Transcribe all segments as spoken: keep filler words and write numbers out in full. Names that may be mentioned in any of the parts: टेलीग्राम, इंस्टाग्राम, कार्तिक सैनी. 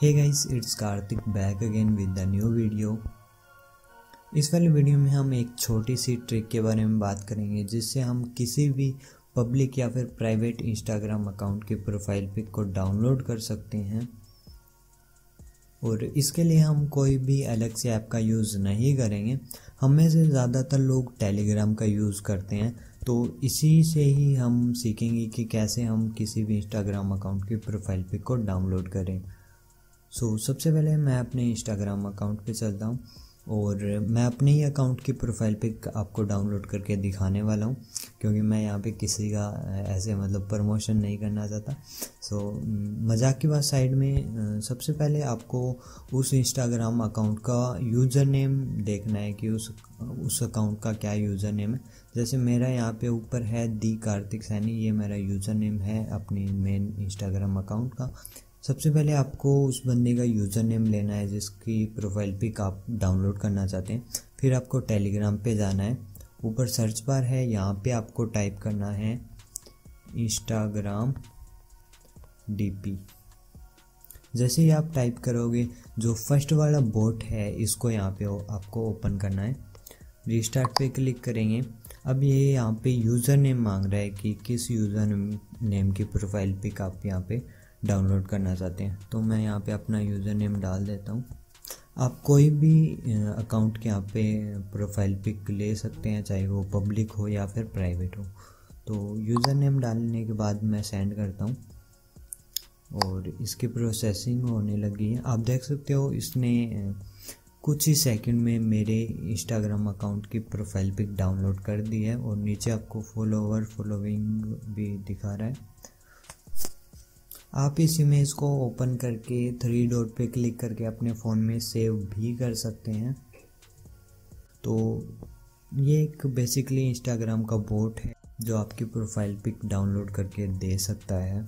Hey guys, it's Kartik back again with the new video. इस वाले video में हम एक छोटी सी ट्रिक के बारे में बात करेंगे जिससे हम किसी भी पब्लिक या फिर प्राइवेट इंस्टाग्राम अकाउंट के प्रोफाइल पिक को डाउनलोड कर सकते हैं और इसके लिए हम कोई भी अलग से ऐप का यूज़ नहीं करेंगे। हम में से ज़्यादातर लोग टेलीग्राम का यूज़ करते हैं, तो इसी से ही हम सीखेंगे कि कैसे हम किसी भी इंस्टाग्राम अकाउंट की प्रोफाइल पिक को डाउनलोड करें। सो so, सबसे पहले मैं अपने इंस्टाग्राम अकाउंट पे चलता हूँ और मैं अपने ही अकाउंट की प्रोफाइल पिक आपको डाउनलोड करके दिखाने वाला हूँ, क्योंकि मैं यहाँ पे किसी का ऐसे मतलब प्रमोशन नहीं करना चाहता। सो so, मजाक की बात साइड में, सबसे पहले आपको उस इंस्टाग्राम अकाउंट का यूज़र नेम देखना है कि उस उस अकाउंट का क्या यूज़र नेम है। जैसे मेरा यहाँ पे ऊपर है दी कार्तिक सैनी, ये मेरा यूज़र नेम है अपने मेन इंस्टाग्राम अकाउंट का। सबसे पहले आपको उस बंदे का यूज़र नेम लेना है जिसकी प्रोफाइल पिक आप डाउनलोड करना चाहते हैं। फिर आपको टेलीग्राम पे जाना है, ऊपर सर्च बार है, यहाँ पे आपको टाइप करना है इंस्टाग्राम डीपी। जैसे ही आप टाइप करोगे, जो फर्स्ट वाला बॉट है इसको यहाँ पे आपको ओपन करना है। रिस्टार्ट पे क्लिक करेंगे। अब ये यहाँ पे यूज़र नेम मांग रहा है कि किस यूज़र नेम की प्रोफाइल पिक आप यहाँ पे डाउनलोड करना चाहते हैं, तो मैं यहाँ पे अपना यूज़र नेम डाल देता हूँ। आप कोई भी अकाउंट के यहाँ पे प्रोफाइल पिक ले सकते हैं, चाहे वो पब्लिक हो या फिर प्राइवेट हो। तो यूज़र नेम डालने के बाद मैं सेंड करता हूँ और इसकी प्रोसेसिंग होने लगी है। आप देख सकते हो इसने कुछ ही सेकंड में मेरे इंस्टाग्राम अकाउंट की प्रोफाइल पिक डाउनलोड कर दी है और नीचे आपको फॉलोवर फॉलोइंग भी दिखा रहा है। आप इस इमेज को ओपन करके थ्री डॉट पे क्लिक करके अपने फ़ोन में सेव भी कर सकते हैं। तो ये एक बेसिकली इंस्टाग्राम का बॉट है जो आपकी प्रोफाइल पिक डाउनलोड करके दे सकता है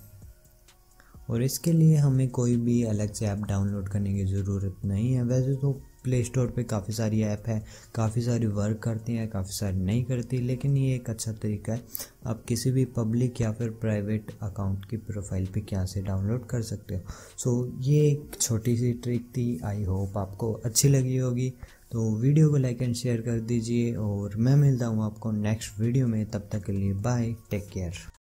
और इसके लिए हमें कोई भी अलग से ऐप डाउनलोड करने की ज़रूरत नहीं है। वैसे तो प्ले स्टोर पे काफ़ी सारी ऐप है, काफ़ी सारी वर्क करती हैं, काफ़ी सारी नहीं करती, लेकिन ये एक अच्छा तरीका है। आप किसी भी पब्लिक या फिर प्राइवेट अकाउंट की प्रोफाइल पे यहाँ से डाउनलोड कर सकते हो। सो ये एक छोटी सी ट्रिक थी, आई होप आपको अच्छी लगी होगी। तो वीडियो को लाइक एंड शेयर कर दीजिए और मैं मिलता हूँ आपको नेक्स्ट वीडियो में। तब तक के लिए बाय, टेक केयर।